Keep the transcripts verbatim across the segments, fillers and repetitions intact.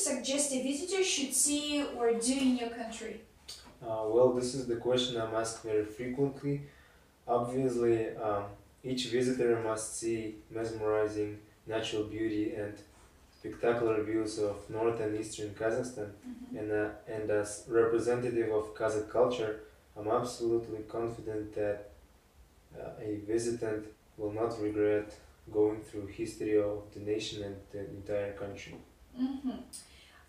suggest a visitor should see or do in your country? Uh, well, this is the question I'm asked very frequently. Obviously, um, each visitor must see mesmerizing natural beauty and spectacular views of north and eastern Kazakhstan. Mm-hmm. and, uh, and as representative of Kazakh culture, I'm absolutely confident that uh, a visitant will not regret going through history of the nation and the entire country. Mm-hmm.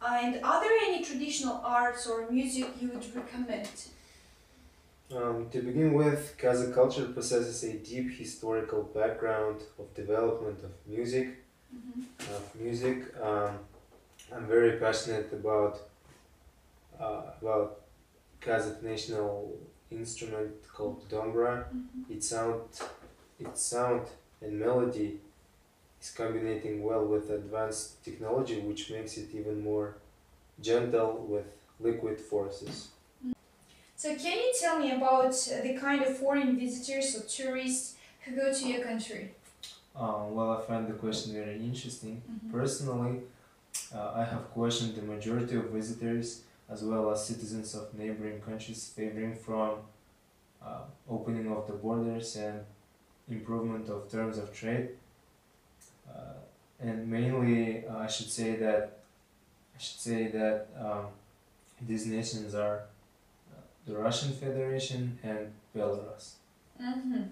Uh, and are there any traditional arts or music you would recommend? Um, to begin with, Kazakh culture possesses a deep historical background of development of music. Mm-hmm. Of music, um, I'm very passionate about uh, about Kazakh national instrument called dombra. Mm-hmm. Its sound, its sound and melody is combining well with advanced technology, which makes it even more gentle with liquid forces. So can you tell me about the kind of foreign visitors or tourists who go to your country? Uh, well, I find the question very interesting. Mm-hmm. Personally, uh, I have questioned the majority of visitors as well as citizens of neighboring countries favoring from uh, opening of the borders and improvement of terms of trade. Uh, and mainly, uh, I should say that I should say that um, these nations are uh, the Russian Federation and Belarus. Mm-hmm.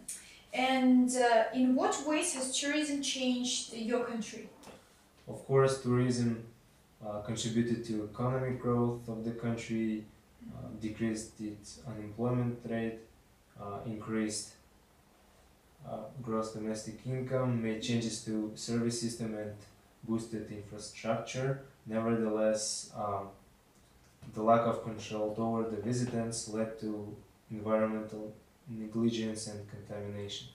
And uh, in what ways has tourism changed your country? Of course, tourism uh, contributed to economic growth of the country, uh, decreased its unemployment rate, uh, increased uh, gross domestic income, made changes to service system and boosted infrastructure. Nevertheless, um, the lack of control over the visitants led to environmental negligence and contamination.